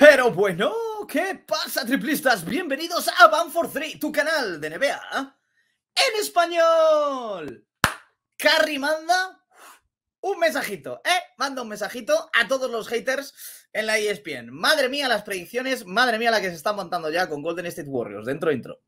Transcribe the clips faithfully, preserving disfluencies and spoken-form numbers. Pero bueno, ¿qué pasa, triplistas? Bienvenidos a Bang for Three, tu canal de N B A en español. Curry manda un mensajito, ¿eh? Manda un mensajito a todos los haters en la E S P N. Madre mía las predicciones, madre mía la que se está montando ya con Golden State Warriors. Dentro intro.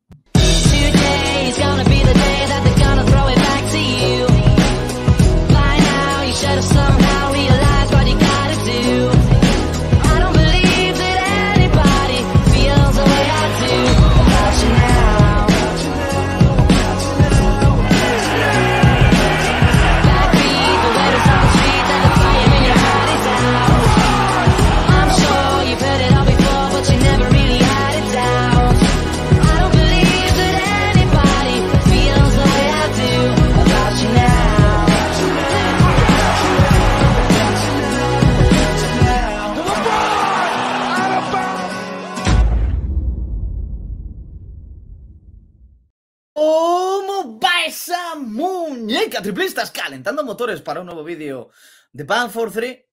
Triplistas, calentando motores para un nuevo vídeo de Bang for Three.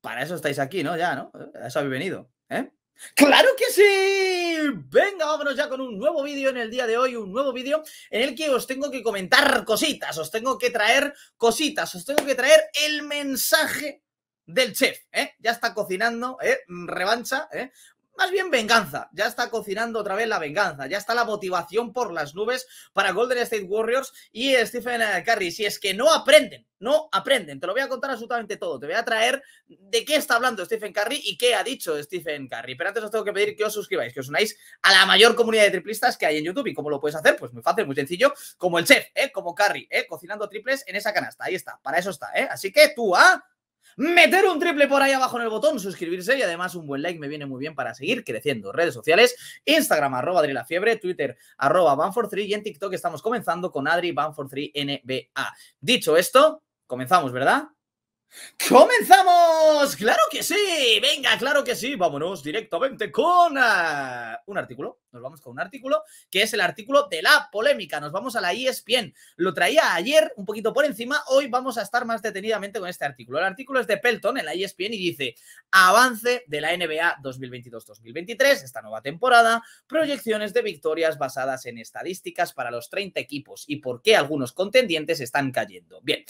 Para eso estáis aquí, ¿no? Ya, ¿no? A eso habéis venido, ¿eh? ¡Claro que sí! Venga, vámonos ya con un nuevo vídeo en el día de hoy, un nuevo vídeo en el que os tengo que comentar cositas, os tengo que traer cositas, os tengo que traer el mensaje del chef, ¿eh? Ya está cocinando, ¿eh? Revancha, ¿eh? Más bien venganza, ya está cocinando otra vez la venganza, ya está la motivación por las nubes para Golden State Warriors y Stephen Curry. Si es que no aprenden, no aprenden, te lo voy a contar absolutamente todo, te voy a traer de qué está hablando Stephen Curry y qué ha dicho Stephen Curry. Pero antes os tengo que pedir que os suscribáis, que os unáis a la mayor comunidad de triplistas que hay en YouTube. ¿Y cómo lo puedes hacer? Pues muy fácil, muy sencillo, como el chef, ¿eh? Como Curry, ¿eh? Cocinando triples en esa canasta, ahí está, para eso está, ¿eh? Así que tú, ¿ah? Meter un triple por ahí abajo en el botón, suscribirse y además un buen like me viene muy bien para seguir creciendo. Redes sociales, Instagram, arroba Adri La Fiebre, Twitter, arroba Bang for Three y en TikTok estamos comenzando con Adri Bang for Three N B A. Dicho esto, comenzamos, ¿verdad? ¡Comenzamos! ¡Claro que sí! Venga, claro que sí. Vámonos directamente con uh, un artículo. Nos vamos con un artículo que es el artículo de la polémica. Nos vamos a la E S P N. Lo traía ayer un poquito por encima. Hoy vamos a estar más detenidamente con este artículo. El artículo es de Pelton en la E S P N y dice: avance de la N B A dos mil veintidós dos mil veintitrés, esta nueva temporada, proyecciones de victorias basadas en estadísticas para los treinta equipos y por qué algunos contendientes están cayendo. Bien,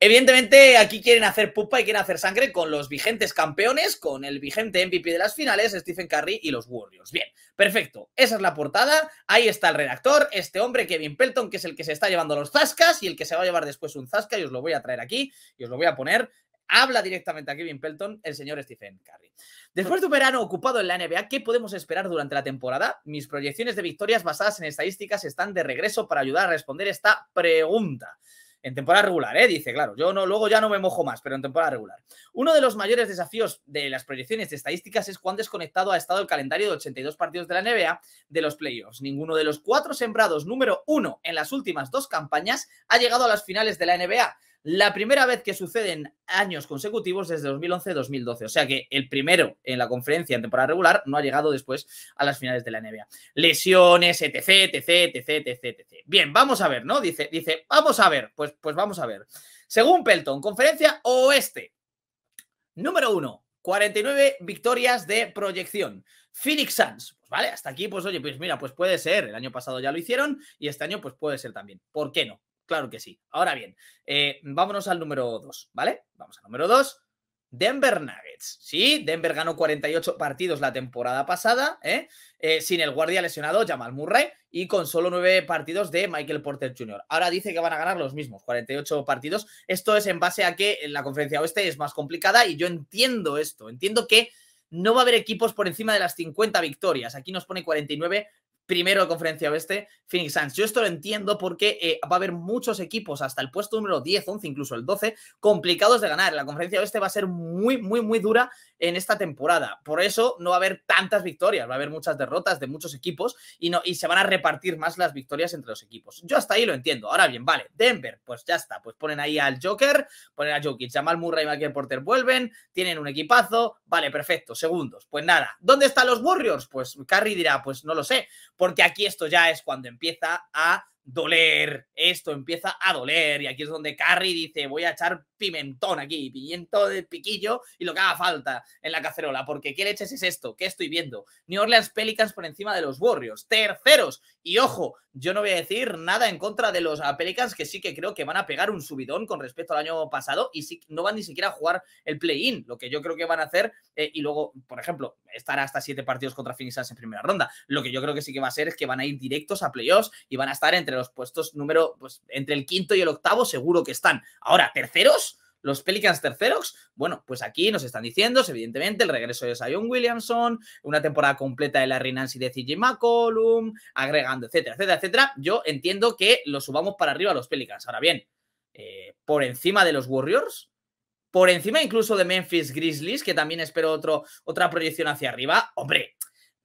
evidentemente aquí quieren hacer hacer pupa y quieren hacer sangre con los vigentes campeones, con el vigente M V P de las finales, Stephen Curry y los Warriors. Bien, perfecto. Esa es la portada. Ahí está el redactor, este hombre, Kevin Pelton, que es el que se está llevando los zascas y el que se va a llevar después un zasca, y os lo voy a traer aquí y os lo voy a poner. Habla directamente a Kevin Pelton, el señor Stephen Curry. Después de un verano ocupado en la N B A, ¿qué podemos esperar durante la temporada? Mis proyecciones de victorias basadas en estadísticas están de regreso para ayudar a responder esta pregunta. En temporada regular, ¿eh? Dice, claro, yo no, luego ya no me mojo más, pero en temporada regular. Uno de los mayores desafíos de las proyecciones de estadísticas es cuán desconectado ha estado el calendario de ochenta y dos partidos de la N B A de los playoffs. Ninguno de los cuatro sembrados número uno en las últimas dos campañas ha llegado a las finales de la N B A. La primera vez que suceden años consecutivos desde dos mil once dos mil doce. O sea que el primero en la conferencia en temporada regular no ha llegado después a las finales de la N B A. Lesiones, etc, etc, etc, etc, etcétera. Bien, vamos a ver, ¿no? Dice, dice, vamos a ver. Pues, pues vamos a ver. Según Pelton, conferencia oeste. Número uno, cuarenta y nueve victorias de proyección. Phoenix Suns, pues vale, hasta aquí, pues oye, pues mira, pues puede ser. El año pasado ya lo hicieron y este año pues puede ser también. ¿Por qué no? Claro que sí. Ahora bien, eh, vámonos al número dos, ¿vale? Vamos al número dos. Denver Nuggets. Sí, Denver ganó cuarenta y ocho partidos la temporada pasada, ¿eh? Eh, sin el guardia lesionado Jamal Murray y con solo nueve partidos de Michael Porter junior Ahora dice que van a ganar los mismos, cuarenta y ocho partidos. Esto es en base a que la conferencia oeste es más complicada y yo entiendo esto. Entiendo que no va a haber equipos por encima de las cincuenta victorias. Aquí nos pone cuarenta y nueve. Primero de conferencia oeste, Phoenix Suns. Yo esto lo entiendo porque eh, va a haber muchos equipos hasta el puesto número diez, once, incluso el doce, complicados de ganar. La conferencia oeste va a ser muy, muy, muy dura en esta temporada. Por eso no va a haber tantas victorias, va a haber muchas derrotas de muchos equipos y, no, y se van a repartir más las victorias entre los equipos. Yo hasta ahí lo entiendo. Ahora bien, vale, Denver, pues ya está. Pues ponen ahí al Joker, ponen a Jokic, Jamal Murray y Michael Porter vuelven, tienen un equipazo. Vale, perfecto, segundos. Pues nada. ¿Dónde están los Warriors? Pues Curry dirá, pues no lo sé. Porque aquí esto ya es cuando empieza a doler, esto empieza a doler, y aquí es donde Curry dice voy a echar pimentón aquí, pimiento de piquillo y lo que haga falta en la cacerola, porque ¿qué leches es esto? ¿Qué estoy viendo? New Orleans Pelicans por encima de los Warriors, terceros, y ojo, yo no voy a decir nada en contra de los Pelicans, que sí que creo que van a pegar un subidón con respecto al año pasado, y sí, no van ni siquiera a jugar el play-in, lo que yo creo que van a hacer, eh, y luego, por ejemplo, estar hasta siete partidos contra Phoenix Suns en primera ronda, lo que yo creo que sí que va a ser es que van a ir directos a playoffs y van a estar entre los puestos número, pues entre el quinto y el octavo seguro que están. Ahora, terceros, los Pelicans terceros, bueno, pues aquí nos están diciendo, evidentemente, el regreso de Zion Williamson, una temporada completa de Larry Nance y de C J McCollum, agregando, etcétera, etcétera, etcétera. Yo entiendo que los subamos para arriba a los Pelicans. Ahora bien, eh, por encima de los Warriors, por encima incluso de Memphis Grizzlies, que también espero otro, otra proyección hacia arriba, hombre.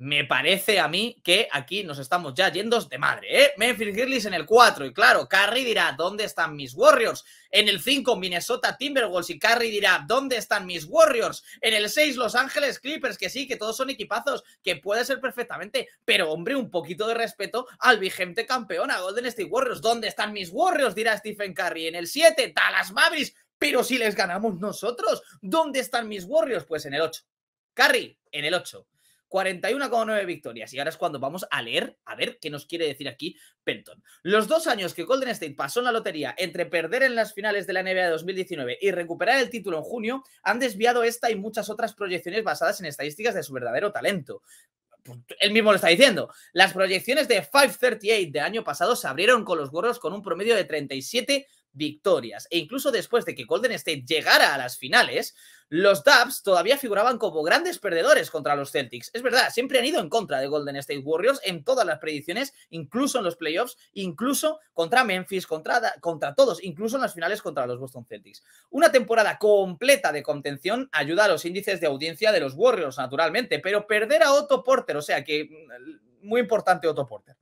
Me parece a mí que aquí nos estamos ya yendo de madre, ¿eh? Memphis Grizzlies en el cuatro. Y claro, Curry dirá, ¿dónde están mis Warriors? En el cinco, Minnesota Timberwolves. Y Curry dirá, ¿dónde están mis Warriors? En el seis, Los Ángeles Clippers. Que sí, que todos son equipazos, que puede ser perfectamente. Pero, hombre, un poquito de respeto al vigente campeón, a Golden State Warriors. ¿Dónde están mis Warriors? Dirá Stephen Curry. En el siete, Dallas Mavericks. Pero si les ganamos nosotros, ¿dónde están mis Warriors? Pues en el ocho. Curry, en el ocho. cuarenta y una coma nueve victorias. Y ahora es cuando vamos a leer, a ver qué nos quiere decir aquí Pelton. Los dos años que Golden State pasó en la lotería entre perder en las finales de la N B A de dos mil diecinueve y recuperar el título en junio han desviado esta y muchas otras proyecciones basadas en estadísticas de su verdadero talento. Él mismo lo está diciendo. Las proyecciones de quinientos treinta y ocho del año pasado se abrieron con los Warriors con un promedio de treinta y siete victorias, e incluso después de que Golden State llegara a las finales, los Dubs todavía figuraban como grandes perdedores contra los Celtics. Es verdad, siempre han ido en contra de Golden State Warriors en todas las predicciones, incluso en los playoffs, incluso contra Memphis, contra, contra todos, incluso en las finales contra los Boston Celtics. Una temporada completa de contención ayuda a los índices de audiencia de los Warriors, naturalmente, pero perder a Otto Porter, o sea que muy importante Otto Porter,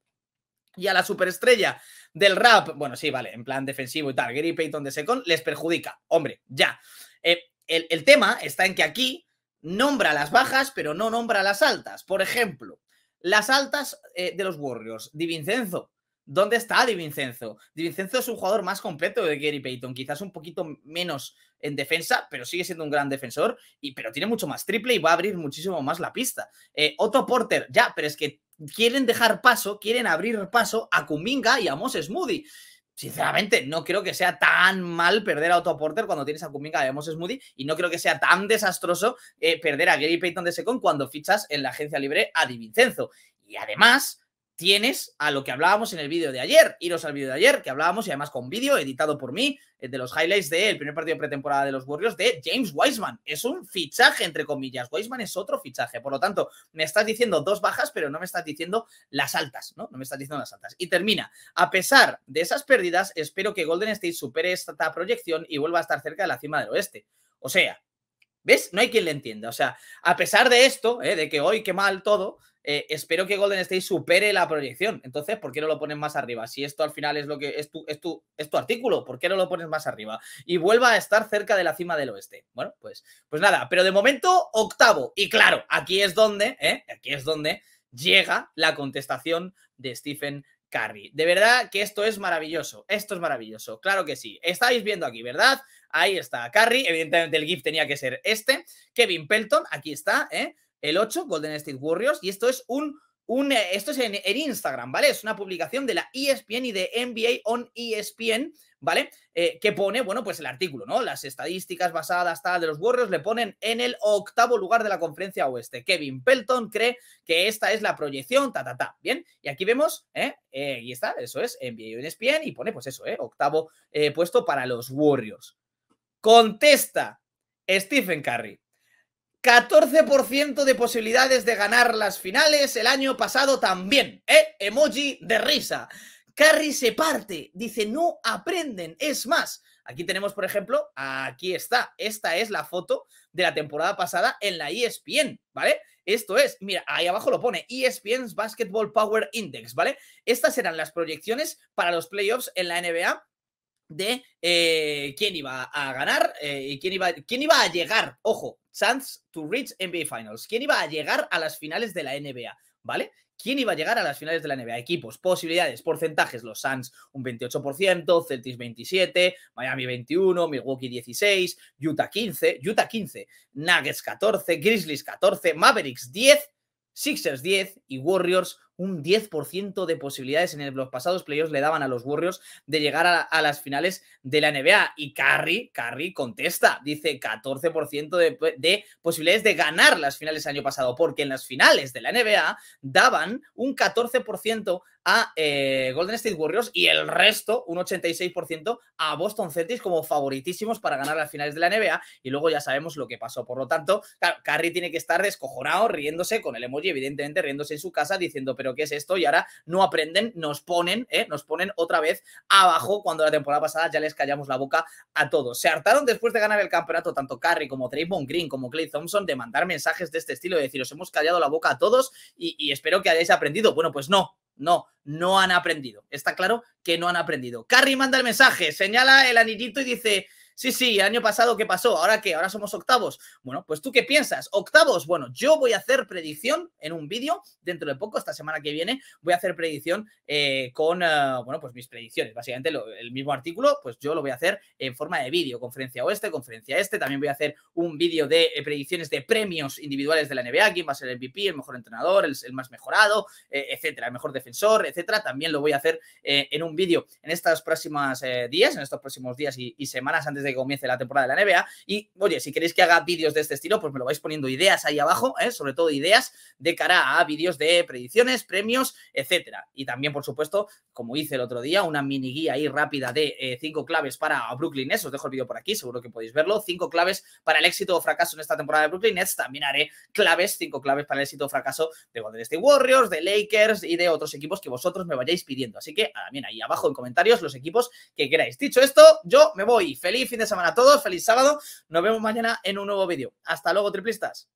y a la superestrella del rap, bueno, sí, vale, en plan defensivo y tal, Gary Payton de Second, les perjudica. Hombre, ya. Eh, el, el tema está en que aquí nombra las bajas, pero no nombra las altas. Por ejemplo, las altas eh, de los Warriors, Di Vincenzo. ¿Dónde está Di Vincenzo? Di Vincenzo es un jugador más completo de Gary Payton, quizás un poquito menos en defensa, pero sigue siendo un gran defensor, y, pero tiene mucho más triple y va a abrir muchísimo más la pista. Eh, Otto Porter, ya, pero es que quieren dejar paso, quieren abrir paso a Kuminga y a Moses Moody. Sinceramente, no creo que sea tan mal perder a Otto Porter cuando tienes a Kuminga y a Moses Moody, y no creo que sea tan desastroso eh, perder a Gary Payton de Second cuando fichas en la agencia libre a Di Vincenzo. Y además tienes a lo que hablábamos en el vídeo de ayer, iros al vídeo de ayer, que hablábamos, y además con vídeo editado por mí, de los highlights del primer partido de pretemporada de los Warriors, de James Wiseman. Es un fichaje, entre comillas. Wiseman es otro fichaje. Por lo tanto, me estás diciendo dos bajas, pero no me estás diciendo las altas, ¿no? No me estás diciendo las altas. Y termina. A pesar de esas pérdidas, espero que Golden State supere esta proyección y vuelva a estar cerca de la cima del oeste. O sea, ¿ves? No hay quien le entienda. O sea, a pesar de esto, ¿eh? De que hoy qué mal todo... Eh, espero que Golden State supere la proyección. Entonces, ¿por qué no lo pones más arriba? Si esto al final es lo que es tu, es tu, es tu artículo, ¿por qué no lo pones más arriba? Y vuelva a estar cerca de la cima del oeste. Bueno, pues, pues nada, pero de momento octavo. Y claro, aquí es donde, ¿eh? Aquí es donde llega la contestación de Stephen Curry. De verdad que esto es maravilloso. Esto es maravilloso. Claro que sí. Estáis viendo aquí, ¿verdad? Ahí está Curry. Evidentemente el GIF tenía que ser este. Kevin Pelton, aquí está, ¿eh? El ocho, Golden State Warriors, y esto es un, un esto es en, en Instagram, ¿vale? Es una publicación de la E S P N y de N B A on E S P N, ¿vale? Eh, que pone, bueno, pues el artículo, ¿no? Las estadísticas basadas tal de los Warriors le ponen en el octavo lugar de la conferencia oeste. Kevin Pelton cree que esta es la proyección, ta, ta, ta, ¿bien? Y aquí vemos, ¿eh? Eh, ahí está, eso es, N B A on E S P N, y pone, pues eso, ¿eh? Octavo eh, puesto para los Warriors. Contesta Stephen Curry. catorce por ciento de posibilidades de ganar las finales el año pasado también, ¿eh? Emoji de risa. Curry se parte, dice, no aprenden, es más. Aquí tenemos, por ejemplo, aquí está, esta es la foto de la temporada pasada en la E S P N, ¿vale? Esto es, mira, ahí abajo lo pone, E S P N's Basketball Power Index, ¿vale? Estas eran las proyecciones para los playoffs en la N B A de eh, quién iba a ganar eh, y quién iba, quién iba a llegar, ojo, Suns to reach N B A Finals, quién iba a llegar a las finales de la N B A, ¿vale? ¿Quién iba a llegar a las finales de la N B A? Equipos, posibilidades, porcentajes, los Suns un veintiocho por ciento, Celtics veintisiete por ciento, Miami veintiuno por ciento, Milwaukee dieciséis por ciento, Utah quince por ciento, Utah quince por ciento, Nuggets catorce por ciento, Grizzlies catorce por ciento, Mavericks diez por ciento, Sixers diez por ciento y Warriors un diez por ciento de posibilidades. En los pasados playoffs le daban a los Warriors de llegar a, a las finales de la N B A. Y Curry, Curry contesta, dice catorce por ciento de, de posibilidades de ganar las finales el año pasado, porque en las finales de la N B A daban un catorce por ciento a eh, Golden State Warriors y el resto, un ochenta y seis por ciento, a Boston Celtics como favoritísimos para ganar las finales de la N B A, y luego ya sabemos lo que pasó. Por lo tanto, claro, Curry tiene que estar descojonado, riéndose con el emoji, evidentemente riéndose en su casa, diciendo, pero ¿qué es esto? Y ahora no aprenden, nos ponen, eh, nos ponen otra vez abajo cuando la temporada pasada ya les callamos la boca a todos. Se hartaron después de ganar el campeonato tanto Curry como Draymond Green como Klay Thompson de mandar mensajes de este estilo, de decir, os hemos callado la boca a todos y, y espero que hayáis aprendido. Bueno, pues no. No, no han aprendido. Está claro que no han aprendido. Curry manda el mensaje, señala el anillito y dice, sí, sí, el año pasado, ¿qué pasó? ¿Ahora qué? ¿Ahora somos octavos? Bueno, pues ¿tú qué piensas? ¿Octavos? Bueno, yo voy a hacer predicción en un vídeo dentro de poco, esta semana que viene, voy a hacer predicción eh, con, uh, bueno, pues mis predicciones. Básicamente lo, el mismo artículo, pues yo lo voy a hacer en forma de vídeo. Conferencia oeste, conferencia este. También voy a hacer un vídeo de eh, predicciones de premios individuales de la N B A. ¿Quién va a ser el M V P, el mejor entrenador, el, el más mejorado, eh, etcétera? El mejor defensor, etcétera. También lo voy a hacer eh, en un vídeo en estas próximas eh, días, en estos próximos días y, y semanas antes de que comience la temporada de la N B A. Y oye, si queréis que haga vídeos de este estilo, pues me lo vais poniendo, ideas ahí abajo, ¿eh? Sobre todo ideas de cara a vídeos de predicciones, premios, etcétera. Y también, por supuesto, como hice el otro día, una mini guía ahí rápida de eh, cinco claves para Brooklyn Nets. Os dejo el vídeo por aquí, seguro que podéis verlo. Cinco claves para el éxito o fracaso en esta temporada de Brooklyn Nets. También haré claves, cinco claves para el éxito o fracaso de Golden State Warriors, de Lakers y de otros equipos que vosotros me vayáis pidiendo. Así que también ahí abajo en comentarios los equipos que queráis. Dicho esto, yo me voy. Feliz fin de semana a todos, feliz sábado, nos vemos mañana en un nuevo vídeo. Hasta luego, triplistas.